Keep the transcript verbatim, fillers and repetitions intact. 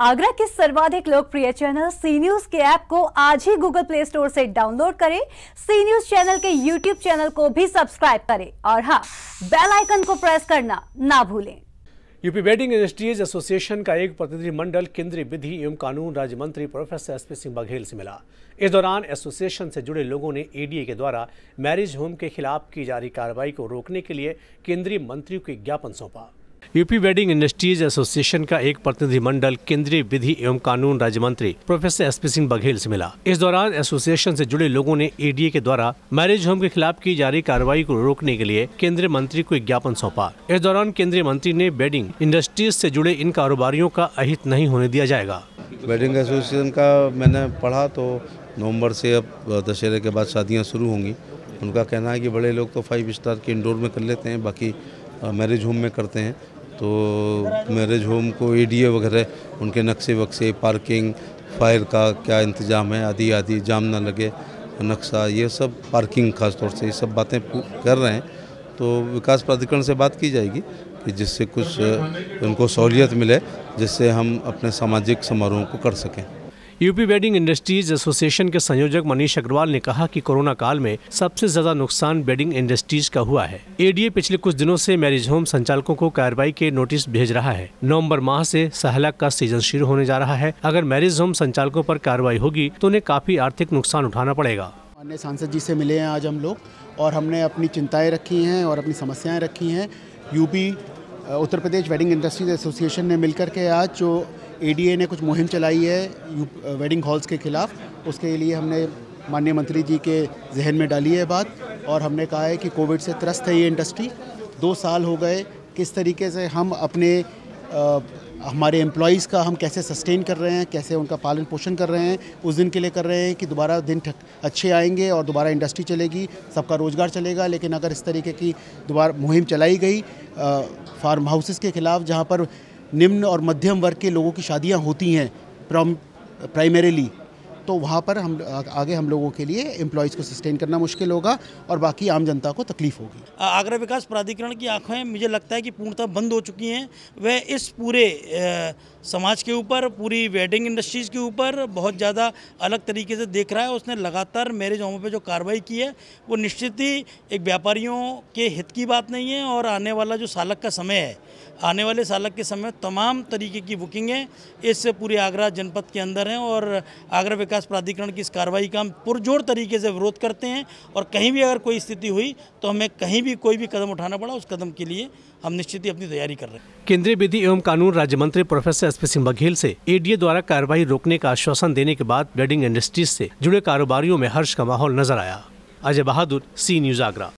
आगरा के सर्वाधिक लोकप्रिय चैनल सी न्यूज के ऐप को आज ही गूगल प्ले स्टोर से डाउनलोड करें। सी न्यूज चैनल के यूट्यूब चैनल को भी सब्सक्राइब करें और हाँ, बेल आइकन को प्रेस करना ना भूलें। यूपी वेडिंग इंडस्ट्रीज एसोसिएशन का एक प्रतिनिधिमंडल केंद्रीय विधि एवं कानून राज्य मंत्री professor S P Singh Baghel से मिला। इस दौरान एसोसिएशन से जुड़े लोगों ने ए डी ए के द्वारा मैरिज होम के खिलाफ की जा रही कार्रवाई को रोकने के लिए केंद्रीय मंत्री को ज्ञापन सौंपा। यूपी वेडिंग इंडस्ट्रीज एसोसिएशन का एक प्रतिनिधिमंडल केंद्रीय विधि एवं कानून राज्य मंत्री professor S P Singh Baghel से मिला। इस दौरान एसोसिएशन से जुड़े लोगों ने ए डी ए के द्वारा मैरिज होम के खिलाफ की जा रही कार्रवाई को रोकने के लिए केंद्रीय मंत्री को एक ज्ञापन सौंपा। इस दौरान केंद्रीय मंत्री ने वेडिंग इंडस्ट्रीज से जुड़े इन कारोबारियों का अहित नहीं होने दिया जाएगा। वेडिंग एसोसिएशन का मैंने पढ़ा तो नवम्बर से अब दशहरे के बाद शादियाँ शुरू होंगी। उनका कहना है कि बड़े लोग तो फाइव स्टार के इंडोर में कर लेते हैं, बाकी मैरिज होम में करते हैं। तो मैरिज होम को ए डी ए वगैरह उनके नक्शे वक्से, पार्किंग, फायर का क्या इंतज़ाम है आदि आदि, जाम ना लगे नक्शा, ये सब पार्किंग खास तौर से ये सब बातें कर रहे हैं। तो विकास प्राधिकरण से बात की जाएगी कि जिससे कुछ उनको सहूलियत मिले, जिससे हम अपने सामाजिक समारोह को कर सकें। यूपी वेडिंग इंडस्ट्रीज एसोसिएशन के संयोजक मनीष अग्रवाल ने कहा कि कोरोना काल में सबसे ज्यादा नुकसान वेडिंग इंडस्ट्रीज का हुआ है। ए डी ए पिछले कुछ दिनों से मैरिज होम संचालकों को कार्रवाई के नोटिस भेज रहा है। नवंबर माह से सहलाक का सीजन शुरू होने जा रहा है। अगर मैरिज होम संचालकों पर कार्रवाई होगी तो उन्हें काफी आर्थिक नुकसान उठाना पड़ेगा। माननीय सांसद जी से मिले हैं आज हम लोग और हमने अपनी चिंताएँ रखी हैं और अपनी समस्याएँ रखी हैं। UP Uttar Pradesh wedding industries association ने मिलकर के आज जो ए डी ए ने कुछ मुहिम चलाई है वेडिंग हॉल्स के खिलाफ, उसके लिए हमने माननीय मंत्री जी के जहन में डाली है बात और हमने कहा है कि कोविड से त्रस्त है ये इंडस्ट्री। दो साल हो गए, किस तरीके से हम अपने आ, हमारे एम्प्लॉइज़ का हम कैसे सस्टेन कर रहे हैं, कैसे उनका पालन पोषण कर रहे हैं, उस दिन के लिए कर रहे हैं कि दोबारा दिन अच्छे आएंगे और दोबारा इंडस्ट्री चलेगी, सबका रोज़गार चलेगा। लेकिन अगर इस तरीके की दोबारा मुहिम चलाई गई फार्म हाउसेस के खिलाफ, जहाँ पर निम्न और मध्यम वर्ग के लोगों की शादियां होती हैं प्राइमरीली, तो वहां पर हम आगे हम लोगों के लिए एम्प्लॉयज़ को सस्टेन करना मुश्किल होगा और बाकी आम जनता को तकलीफ होगी। आगरा विकास प्राधिकरण की आंखें मुझे लगता है कि पूर्णतः बंद हो चुकी हैं। वह इस पूरे समाज के ऊपर, पूरी वेडिंग इंडस्ट्रीज़ के ऊपर बहुत ज़्यादा अलग तरीके से देख रहा है। उसने लगातार मैरिज होमों पर जो कार्रवाई की है वो निश्चित ही एक व्यापारियों के हित की बात नहीं है। और आने वाला जो सालक का समय है, आने वाले सालक के समय तमाम तरीके की बुकिंगें इस पूरे आगरा जनपद के अंदर हैं और आगरा विकास प्राधिकरण की इस कार्रवाई का हम पुरजोर तरीके से विरोध करते हैं। और कहीं भी अगर कोई स्थिति हुई तो हमें कहीं भी कोई भी कदम उठाना पड़ा, उस कदम के लिए हम निश्चित ही अपनी तैयारी कर रहे हैं। केंद्रीय विधि एवं कानून राज्य मंत्री professor S P Singh Baghel से ए डी ए द्वारा कार्रवाई रोकने का आश्वासन देने के बाद वेडिंग इंडस्ट्रीज से जुड़े कारोबारियों में हर्ष का माहौल नजर आया। Ajay Bahadur, C News Agra.